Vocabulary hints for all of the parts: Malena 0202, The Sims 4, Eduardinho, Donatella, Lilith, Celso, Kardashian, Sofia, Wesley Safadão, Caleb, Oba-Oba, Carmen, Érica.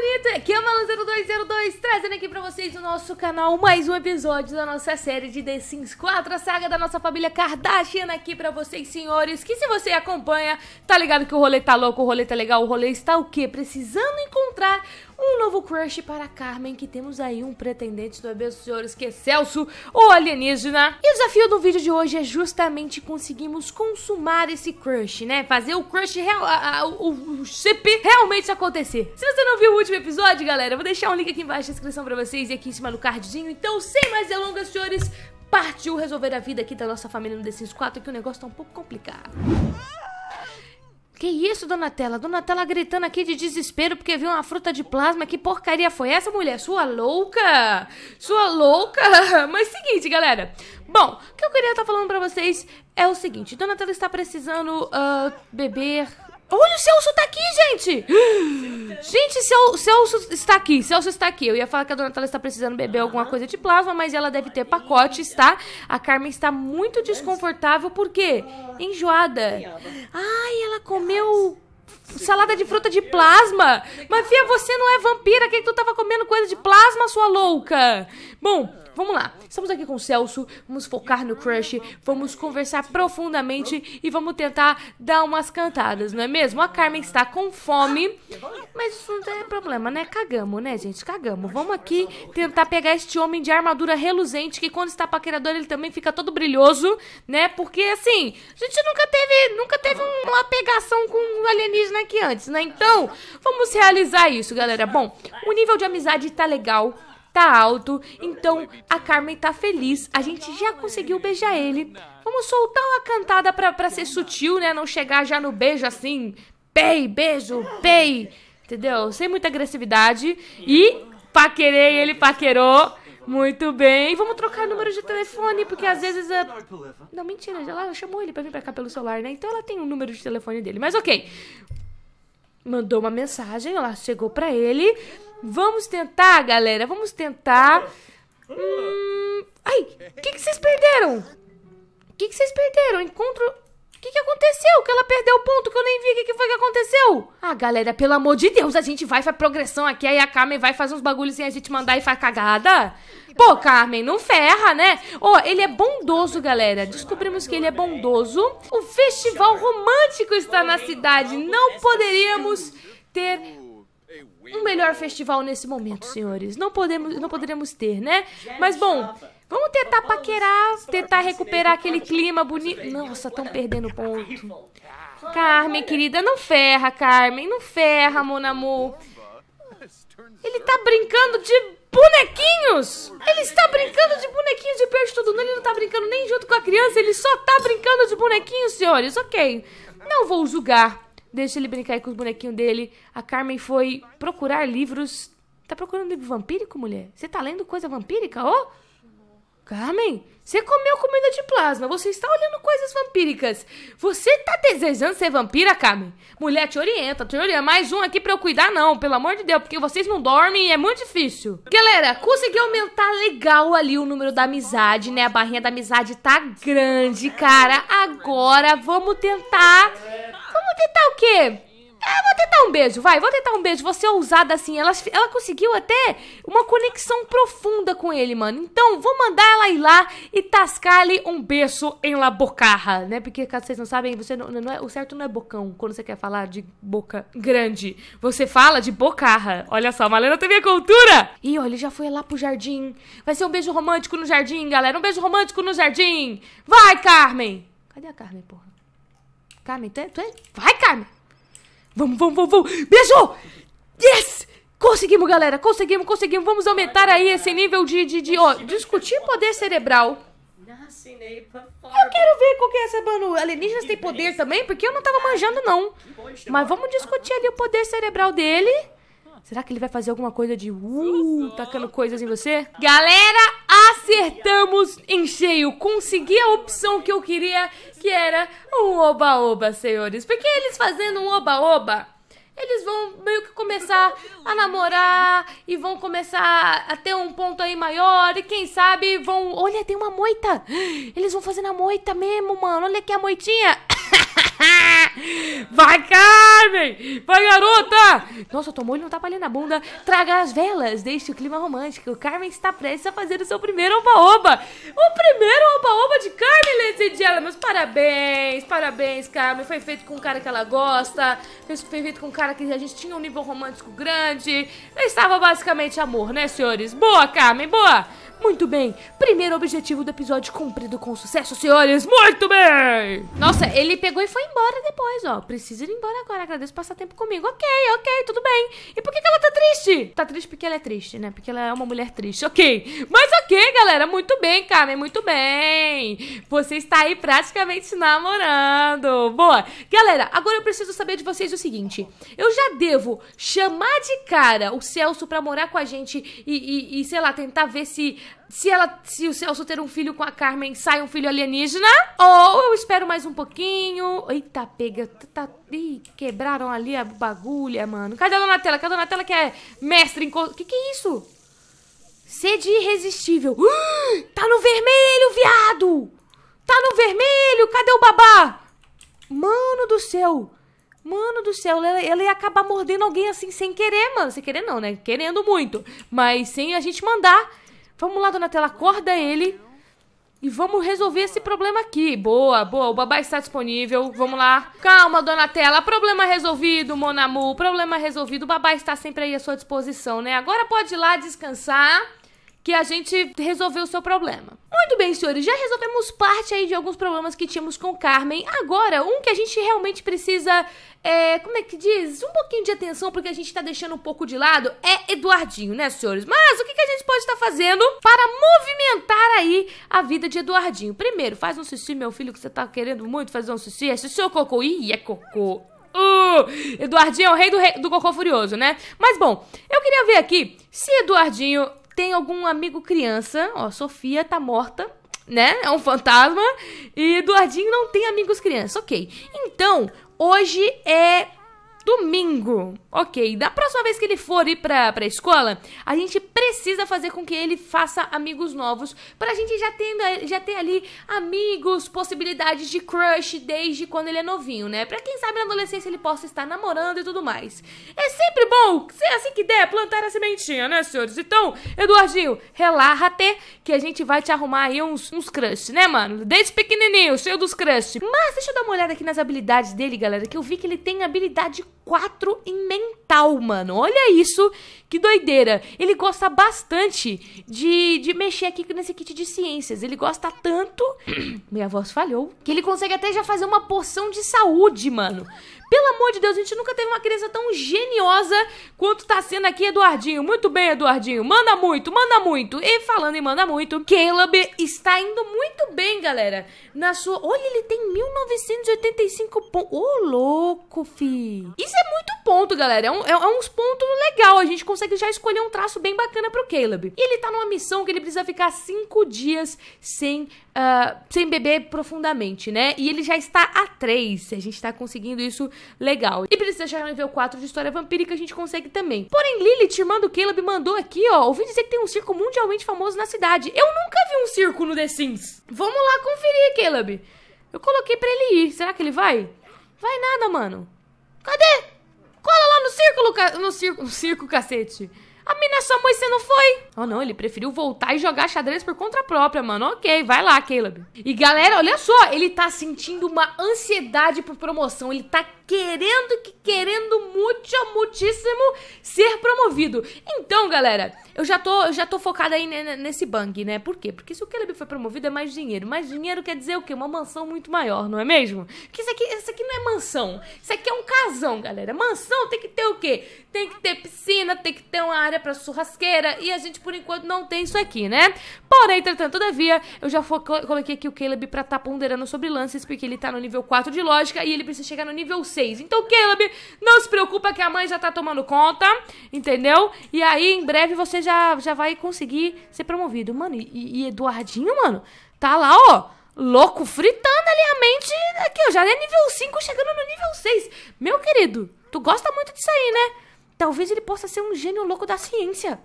bonito, aqui é a Malena 0202, trazendo aqui pra vocês no nosso canal mais um episódio da nossa série de The Sims 4, a saga da nossa família Kardashian aqui pra vocês, senhores, que se você acompanha, tá ligado que o rolê tá louco, o rolê tá legal, o rolê está o quê? Precisando encontrar um novo crush para Carmen, que temos aí um pretendente do bebê, senhores, que é Celso, o alienígena. E o desafio do vídeo de hoje é justamente conseguirmos consumar esse crush, né? Fazer o crush real, o chip realmente acontecer. Se você não viu o último episódio, galera, eu vou deixar um link aqui embaixo na descrição pra vocês e aqui em cima no cardzinho. Então, sem mais delongas, senhores, partiu resolver a vida aqui da nossa família no The Sims 4, que o negócio tá um pouco complicado. Que isso, Donatella? Donatella gritando aqui de desespero porque viu uma fruta de plasma. Que porcaria foi essa, mulher? Sua louca? Sua louca? Mas seguinte, galera. Bom, o que eu queria estar falando pra vocês é o seguinte. Donatella está precisando beber... Olha, o Celso tá aqui, gente! Gente, Celso está aqui, Celso está aqui. Eu ia falar que a Donatella está precisando beber alguma coisa de plasma, mas ela deve ter pacotes, tá? A Carmen está muito desconfortável, por quê? Enjoada. Ai, ela comeu salada de fruta de plasma. Mas, fia, você não é vampira, que tu tava comendo coisa de plasma, sua louca? Bom... Vamos lá, estamos aqui com o Celso, vamos focar no crush, vamos conversar profundamente e vamos tentar dar umas cantadas, não é mesmo? A Carmen está com fome, mas isso não tem problema, né? Cagamos, né, gente? Cagamos. Vamos aqui tentar pegar este homem de armadura reluzente, que quando está paquerador ele também fica todo brilhoso, né? Porque, assim, a gente nunca teve uma pegação com um alienígena aqui antes, né? Então, vamos realizar isso, galera. Bom, o nível de amizade tá legal, tá alto, então a Carmen tá feliz, a gente já conseguiu beijar ele, vamos soltar uma cantada pra ser sutil, né, não chegar já no beijo assim, pei, beijo, pei, entendeu, sem muita agressividade, e paquerei, ele paquerou, muito bem, vamos trocar número de telefone, porque às vezes a... Não, mentira, ela chamou ele pra vir pra cá pelo celular, né, então ela tem o número de telefone dele, mas ok, mandou uma mensagem, ela chegou pra ele. Vamos tentar, galera. Vamos tentar. Ai, o que vocês perderam? O que vocês perderam? Encontro... O que aconteceu? Que ela perdeu o ponto que eu nem vi. O que foi que aconteceu? Ah, galera, pelo amor de Deus, a gente vai pra progressão aqui. Aí a Carmen vai fazer uns bagulhos sem a gente mandar e faz cagada. Pô, Carmen, não ferra, né? Ó, ele é bondoso, galera. Descobrimos que ele é bondoso. O festival romântico está na cidade. Não poderíamos ter um melhor festival nesse momento, senhores. Não poderíamos ter, né? Mas, bom, vamos tentar paquerar, tentar recuperar aquele clima bonito. Nossa, estão perdendo ponto. Carmen, querida, não ferra, Carmen. Não ferra, mon amor. Ele tá brincando de... bonequinhos! Ele está brincando de bonequinhos de peixe todo mundo. Ele não está brincando nem junto com a criança. Ele só está brincando de bonequinhos, senhores. Ok. Não vou julgar. Deixa ele brincar aí com os bonequinhos dele. A Carmen foi procurar livros. Tá procurando livro vampírico, mulher? Você tá lendo coisa vampírica, ó? Carmen, você comeu comida de plasma. Você está olhando coisas vampíricas. Você tá desejando ser vampira, Carmen? Mulher, te orienta, te orienta. Mais um aqui pra eu cuidar, não. Pelo amor de Deus, porque vocês não dormem e é muito difícil. Galera, consegui aumentar legal ali o número da amizade, né? A barrinha da amizade tá grande, cara. Agora vamos tentar... Vamos tentar o quê? Ah, vou tentar um beijo, vai, vou tentar um beijo. Você é ousada assim, ela conseguiu até uma conexão profunda com ele, mano. Então, vou mandar ela ir lá e tascar-lhe um beijo em la bocarra, né? Porque, caso vocês não sabem, você não é, o certo não é bocão, quando você quer falar de boca grande. Você fala de bocarra. Olha só, Malena tem minha cultura! Ih, olha, ele já foi lá pro jardim. Vai ser um beijo romântico no jardim, galera, um beijo romântico no jardim. Vai, Carmen! Cadê a Carmen, porra? Carmen, tu é? Vai, Carmen! Vamos! Beijo! Yes! Conseguimos, galera! Conseguimos! Vamos aumentar aí esse nível de discutir poder cerebral. Eu quero ver qual que é essa banda. Alienígenas tem poder também, porque eu não tava manjando, não. Mas vamos discutir ali o poder cerebral dele. Será que ele vai fazer alguma coisa de... tacando coisas em você? Galera, acertamos em cheio. Consegui a opção que eu queria, que era um oba-oba, senhores. Porque eles fazendo um oba-oba, eles vão meio que começar a namorar e vão começar a ter um ponto aí maior. E quem sabe vão... Olha, tem uma moita. Eles vão fazendo a moita mesmo, mano. Olha aqui a moitinha. Vai, Carmen! Vai, garota! Nossa, tomou-lhe um tapa ali na bunda. Traga as velas, deixe o clima romântico. Carmen está prestes a fazer o seu primeiro oba-oba. O primeiro oba-oba de Carmen, ladies and gentlemen. Meus parabéns, parabéns, Carmen. Foi feito com um cara que ela gosta. Foi feito com um cara que a gente tinha um nível romântico grande. Estava basicamente amor, né, senhores? Boa, Carmen, boa! Muito bem, primeiro objetivo do episódio cumprido com sucesso, senhores, muito bem! Nossa, ele pegou e foi embora depois, ó, precisa ir embora agora, agradeço passar tempo comigo, ok, ok, tudo bem. E por que que ela tá triste? Tá triste porque ela é triste, né, porque ela é uma mulher triste, ok. Mas ok, galera, muito bem, Carmen, muito bem. Você está aí praticamente se namorando, boa. Galera, agora eu preciso saber de vocês o seguinte, eu já devo chamar de cara o Celso pra morar com a gente e sei lá, tentar ver se o Celso ter um filho com a Carmen, sai um filho alienígena? Ou eu espero mais um pouquinho? Eita, pega. Tá, ih, quebraram ali a bagulha, mano. Cadê a Donatella? Cadê a Donatella que é mestre em... Que é isso? Sede irresistível. Tá no vermelho, viado! Tá no vermelho! Cadê o babá? Mano do céu! Mano do céu, ela ia acabar mordendo alguém assim sem querer, mano. Sem querer não, né? Querendo muito. Mas sem a gente mandar... Vamos lá, Donatella, acorda ele e vamos resolver esse problema aqui. Boa, boa, o babá está disponível, vamos lá. Calma, Donatella, problema resolvido, mon amour, problema resolvido. O babá está sempre aí à sua disposição, né? Agora pode ir lá descansar que a gente resolveu o seu problema. Muito bem, senhores, já resolvemos parte aí de alguns problemas que tínhamos com Carmen. Agora, um que a gente realmente precisa... como é que diz? Um pouquinho de atenção, porque a gente tá deixando um pouco de lado, é Eduardinho, né, senhores? Mas o que a gente pode estar fazendo para movimentar aí a vida de Eduardinho? Primeiro, faz um sushi, meu filho, que você tá querendo muito fazer um sushi. É sushi ou cocô? Ih, é cocô. Eduardinho é o rei do cocô furioso, né? Mas, bom, eu queria ver aqui se Eduardinho tem algum amigo criança. Ó, Sofia tá morta, né? É um fantasma. E Eduardinho não tem amigos criança, ok. Então... hoje é domingo, ok. Da próxima vez que ele for ir pra escola, a gente precisa fazer com que ele faça amigos novos, pra gente já ter ali amigos, possibilidades de crush desde quando ele é novinho, né? Pra quem sabe na adolescência ele possa estar namorando e tudo mais. É sempre bom, assim que der, plantar a sementinha, né, senhores? Então, Eduardinho, relaxa-te, que a gente vai te arrumar aí uns crush, né, mano? Desde pequenininho, cheio dos crush. Mas deixa eu dar uma olhada aqui nas habilidades dele, galera, que eu vi que ele tem habilidade 4 em mental, mano. Olha isso, que doideira. Ele gosta bastante de mexer aqui nesse kit de ciências. Ele gosta tanto... minha voz falhou. Que ele consegue até já fazer uma poção de saúde, mano. Pelo amor de Deus, a gente nunca teve uma criança tão geniosa quanto tá sendo aqui, Eduardinho. Muito bem, Eduardinho. Manda muito, manda muito. E falando em manda muito, Caleb está indo muito bem, galera. Na sua... olha, ele tem 1985 pontos. Ô, louco, fi. Isso é muito ponto, galera, é uns pontos legal. A gente consegue já escolher um traço bem bacana pro Caleb. E ele tá numa missão que ele precisa ficar 5 dias sem beber profundamente, né? E ele já está a 3, a gente tá conseguindo isso legal. E precisa chegar no nível 4 de história vampírica, a gente consegue também. Porém, Lilith, irmã do Caleb, mandou aqui, ó, ouvi dizer que tem um circo mundialmente famoso na cidade. Eu nunca vi um circo no The Sims. Vamos lá conferir, Caleb. Eu coloquei pra ele ir, será que ele vai? Vai nada, mano. Cadê? Cola lá no circo, cacete. A mina chamou e você não foi. Oh, não, ele preferiu voltar e jogar xadrez por conta própria, mano. Ok, vai lá, Caleb. E, galera, olha só, ele tá sentindo uma ansiedade por promoção. Ele tá querendo muitíssimo ser promovido. Então, galera, eu já tô focada aí nesse bang, né? Por quê? Porque se o Caleb foi promovido é mais dinheiro. Mais dinheiro quer dizer o quê? Uma mansão muito maior, não é mesmo? Porque isso aqui não é mansão. Isso aqui é um casão, galera. Mansão tem que ter o quê? Tem que ter piscina, tem que ter uma área pra churrasqueira, e a gente, por enquanto, não tem isso aqui, né? Porém, entretanto, todavia, eu já coloquei aqui o Caleb pra tá ponderando sobre lances, porque ele tá no nível 4 de lógica e ele precisa chegar no nível 6. Então, Caleb, não se preocupa que a mãe já tá tomando conta, entendeu? E aí, em breve, você já vai conseguir ser promovido. Mano, e Eduardinho, mano, tá lá, ó, louco, fritando ali a mente. Aqui, ó, já é nível 5, chegando no nível 6. Meu querido, tu gosta muito disso aí, né? Talvez ele possa ser um gênio louco da ciência.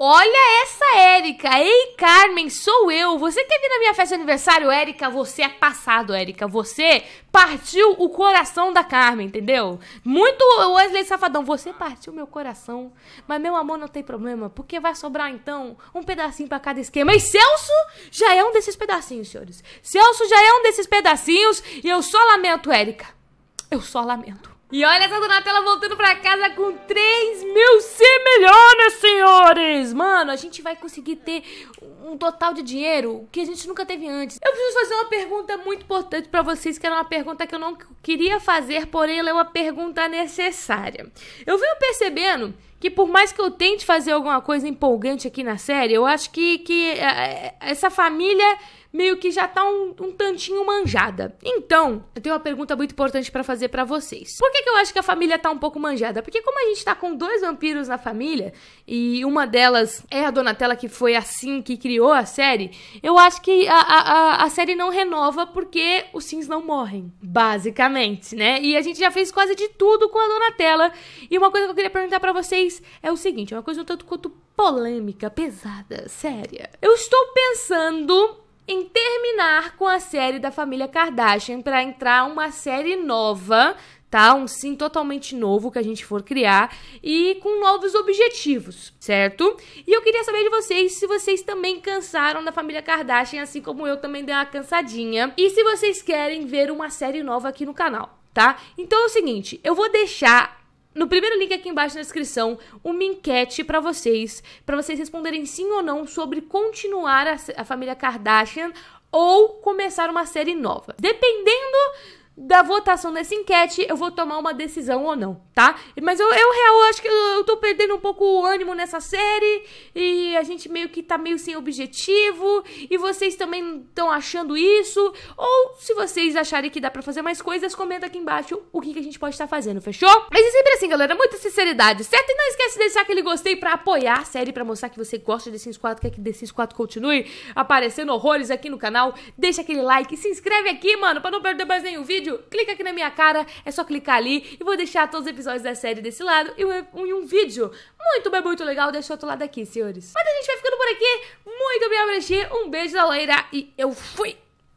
Olha essa Érica. Ei, Carmen, sou eu. Você quer vir na minha festa de aniversário, Érica? Você é passado, Érica. Você partiu o coração da Carmen, entendeu? Muito Wesley Safadão. Você partiu meu coração. Mas, meu amor, não tem problema, porque vai sobrar, então, um pedacinho pra cada esquema. E Celso já é um desses pedacinhos, senhores. Celso já é um desses pedacinhos. E eu só lamento, Érica. Eu só lamento. E olha essa Donatella voltando pra casa com 3.000 milhões, senhores! Mano, a gente vai conseguir ter um total de dinheiro que a gente nunca teve antes. Eu preciso fazer uma pergunta muito importante pra vocês, que era uma pergunta que eu não queria fazer, porém ela é uma pergunta necessária. Eu venho percebendo que por mais que eu tente fazer alguma coisa empolgante aqui na série, eu acho que essa família meio que já tá um tantinho manjada. Então, eu tenho uma pergunta muito importante pra fazer pra vocês. Por que eu acho que a família tá um pouco manjada? Porque como a gente tá com dois vampiros na família, e uma delas é a Donatella, que foi assim que criou a série, eu acho que a série não renova porque os Sims não morrem, basicamente, né? E a gente já fez quase de tudo com a Donatella. E uma coisa que eu queria perguntar pra vocês é o seguinte, uma coisa um tanto quanto polêmica, pesada, séria. Eu estou pensando em terminar com a série da família Kardashian pra entrar uma série nova, tá? Um sim totalmente novo que a gente for criar e com novos objetivos, certo? E eu queria saber de vocês se vocês também cansaram da família Kardashian, assim como eu também dei uma cansadinha. E se vocês querem ver uma série nova aqui no canal, tá? Então é o seguinte, eu vou deixar no primeiro link aqui embaixo na descrição uma enquete pra vocês responderem sim ou não sobre continuar a família Kardashian ou começar uma série nova. Dependendo da votação dessa enquete, eu vou tomar uma decisão ou não, tá? Mas eu acho que eu tô perdendo um pouco o ânimo nessa série e a gente meio que tá meio sem objetivo e vocês também estão achando isso, ou se vocês acharem que dá pra fazer mais coisas, comenta aqui embaixo o que a gente pode estar fazendo, fechou? Mas é sempre assim, galera, muita sinceridade, certo? E não esquece de deixar aquele gostei pra apoiar a série, pra mostrar que você gosta de The Sims 4, quer que The Sims 4 continue aparecendo horrores aqui no canal, deixa aquele like, se inscreve aqui, mano, pra não perder mais nenhum vídeo. Clica aqui na minha cara, é só clicar ali e vou deixar todos os episódios da série desse lado e um vídeo muito, mas muito legal desse outro lado aqui, senhores. Mas a gente vai ficando por aqui. Muito obrigada por assistir, um beijo da loira e eu fui!